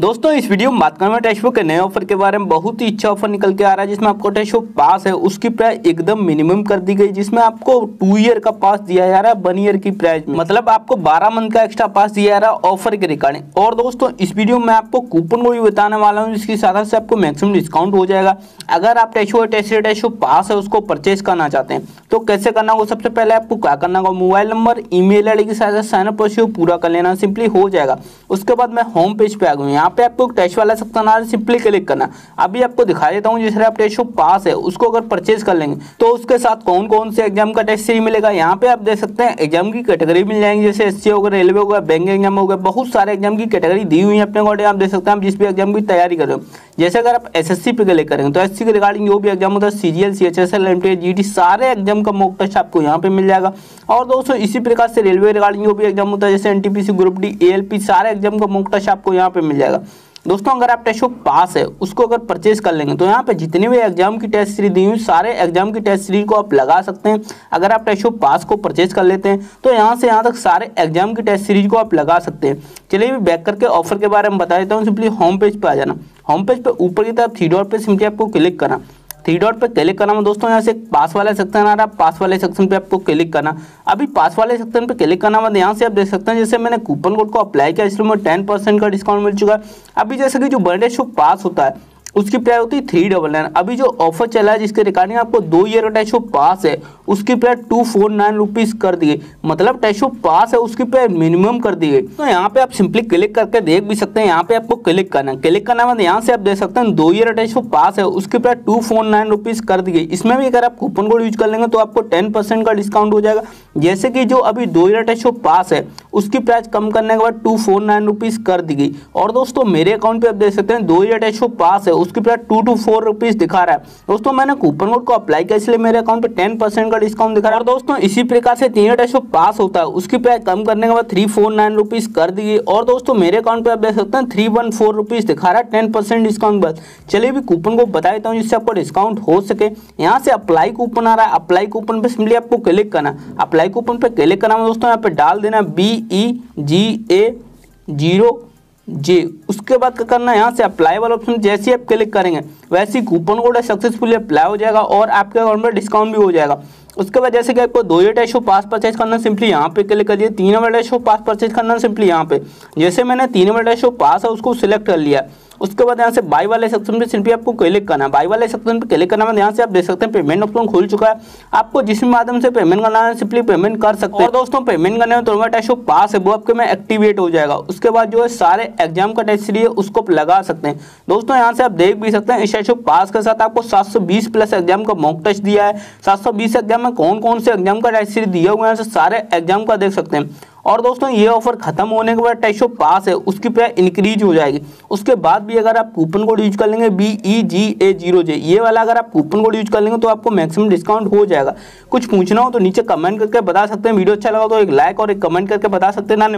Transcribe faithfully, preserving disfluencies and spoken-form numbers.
दोस्तों इस वीडियो में बात करेंगे टेस्टबुक के नए ऑफर के बारे में। बहुत ही अच्छा ऑफर निकल के आ रहा है जिसमें आपको टेस्टबुक पास है उसकी प्राइस एकदम मिनिमम कर दी गई, जिसमें आपको टू ईयर का पास दिया जा रहा है वन ईयर की प्राइस में, मतलब आपको बारह मंथ का एक्स्ट्रा पास दिया जा रहा है ऑफर के रिगार्डिंग। और दोस्तों इस वीडियो में आपको कूपन को भी बताने वाला हूँ जिसकी सहायता से आपको मैक्सिमम डिस्काउंट हो जाएगा। अगर आप टेस्टबुक टेस्टबुक टेस्टबुक पास है उसको परचेज करना चाहते हैं तो कैसे करना होगा, सबसे पहले आपको क्या करना होगा, mobile number email I D की सहायता से साइनअप प्रोसीजर पूरा कर लेना, सिंपली हो जाएगा। उसके बाद मैं होम पेज पे आ गई, यहाँ पे आपको टेस्ट वाला सेक्शन आ रहा है, सिंपली क्लिक करना। अभी आपको दिखा देता हूँ जिस तरह आप टेस्ट पास है उसको अगर परचेज कर लेंगे तो उसके साथ कौन कौन से एग्जाम का टेस्ट सीरीज मिलेगा। यहाँ पे आप देख सकते हैं एग्जाम की कैटेगरी मिल जाएंगे, जैसे एससी हो गया, रेलवे हो गया, बैंक एग्जाम हो गया, बहुत सारे एग्जाम की कैटेगरी दी हुई है अपने अकॉर्डिंग। आप देख सकते हैं आप जिस भी एग्जाम की तैयारी कर रहे हो, जैसे अगर आप एस एस सी पे क्लिक करेंगे तो एस सी के रिगार्डिंग जो भी एग्जाम होता है, C G L, C H S L, M T A, G D, सारे एग्जाम का मॉक टेस्ट आपको यहाँ पे मिल जाएगा। और दोस्तों इसी प्रकार से रेलवे रिगार्डिंग जो भी एग्जाम होता है, जैसे N T P C, group D, A L P, सारे एग्जाम का मॉक टेस्ट आपको यहाँ पे मिल जाएगा। दोस्तों अगर आप टेस्टबुक पास है उसको अगर परचेज कर लेंगे तो यहाँ पे जितने भी एग्जाम की टेस्ट सीरीज दी हुई सारे एग्जाम की टेस्ट सीरीज को आप लगा सकते हैं। अगर आप टेस्टबुक पास को परचेज कर लेते हैं तो यहाँ से यहाँ तक सारे एग्जाम की टेस्ट सीरीज को आप लगा सकते हैं। चलिए भी बैक करके ऑफर के बारे में बता देता हूँ, सिंपली होम पेज पर आ जाना। होम पेज पर ऊपर की तरफ थ्री डॉट पर सिंपली आपको क्लिक करना, थ्री डॉट पे क्लिक करना। दोस्तों यहाँ से पास वाला सेक्शन आ रहा है, पास वाले सेक्शन पे आपको क्लिक करना। अभी पास वाले सेक्शन पे क्लिक करना बाद यहाँ से आप देख सकते हैं जैसे मैंने कूपन कोड को अप्लाई किया इसलिए मुझे टेन परसेंट का डिस्काउंट मिल चुका है। अभी जैसे कि जो बर्थडे शो पास होता है उसकी प्राइस होती है थ्री डबल नाइन। अभी जो ऑफर चला है जिसके रिगार्डिंग आपको दो ईयर का टेस्टबुक पास है उसकी price two four nine rupees कर दी गई, मतलब टेस्टबुक पास है उसकी प्राइस मिनिमम कर दी गई। तो यहाँ पे आप सिंपली क्लिक करके देख भी सकते हैं, यहाँ पे आपको क्लिक करना क्लिक करना मतलब यहाँ से आप देख सकते हैं दो ईयर का टेस्टबुक पास है उसकी price two four nine rupees कर दी गई। इसमें भी अगर आप कूपन कोड यूज कर लेंगे तो आपको टेन परसेंट का डिस्काउंट हो जाएगा। जैसे कि जो अभी दो ईयर का टेस्टबुक पास है उसकी प्राइस कम करने के बाद टू फोर नाइन रुपीज़ कर दी गई। और दोस्तों मेरे अकाउंट पर आप देख सकते हैं दो ईयर का टेस्टबुक पास है उसकी price two two four rupees दिखा रहा है। दोस्तों मैंने कूपन कोड को अप्लाई किया इसलिए मेरे अकाउंट पे टेन परसेंट का डिस्काउंट दिखा रहा है। और दोस्तों इसी प्रकार से तीन टेस्टबुक पास होता है उसकी प्राइस कम करने के बाद थ्री फोर नाइन रुपीज़ कर दी गई। और दोस्तों मेरे अकाउंट पे आप देख सकते हैं थ्री वन फोर रुपीज़ दिखा रहा है टेन परसेंट डिस्काउंट बाद। चलिए भी कूपन को बता देता हूँ जिससे आपको डिस्काउंट हो सके। यहाँ से अप्लाई कूपन आ रहा है, अप्लाई कूपन पर सिंपली आपको क्लिक करना, अप्लाई कूपन पर क्लिक करना दोस्तों यहाँ पे डाल देना बी ई जी ए जीरो जी। उसके बाद क्या करना है, यहाँ से अप्लाई वाला ऑप्शन जैसे ही आप क्लिक करेंगे वैसे ही कूपन कोड सक्सेसफुली अप्लाई हो जाएगा और आपके अकाउंट में डिस्काउंट भी हो जाएगा। उसके बाद जैसे कि आपको दो ईयर टेस्ट पास परचेज करना सिंपली यहाँ पे क्लिक करिए, तीन ईयर टेस्ट पास परचेज करना सिंपली यहाँ पे, जैसे मैंने तीन ईयर टेस्ट पास है उसको सिलेक्ट कर लिया। उसके बाद यहाँ से बाई वाले सेक्शन पे सिंपली आपको क्लिक करना, बाई वाले सेक्शन पे क्लिक करना बाद यहाँ से आप देख सकते हैं पेमेंट ऑप्शन खुल चुका है। आपको जिस माध्यम से पेमेंट करना है सिंपली पेमेंट कर सकते हैं। और दोस्तों पेमेंट करने में तुरंत टेस्टबुक पास है वो आपके में एक्टिवेट हो जाएगा। उसके बाद जो है सारे एग्जाम का टेस्ट सीरीज उसको आप लगा सकते हैं। दोस्तों यहाँ से आप देख भी सकते हैं इस टेस्टबुक पास के साथ आपको सात सौ बीस प्लस एग्जाम का मॉक टेस्ट दिया है। सात सौ बीस एग्जाम में कौन कौन से एग्जाम का टेस्ट सीरीज दिया हुआ है सारे एग्जाम का देख सकते हैं। और दोस्तों ये ऑफर खत्म होने के बाद टेस्टबुक पास है उसकी प्राइस इंक्रीज हो जाएगी। उसके बाद भी अगर आप कूपन कोड यूज कर लेंगे बी ई जी ए जीरो जे, ये वाला अगर आप कूपन कोड यूज कर लेंगे तो आपको मैक्सिमम डिस्काउंट हो जाएगा। कुछ पूछना हो तो नीचे कमेंट करके बता सकते हैं। वीडियो अच्छा लगा तो एक लाइक और एक कमेंट करके बता सकते हैं ना।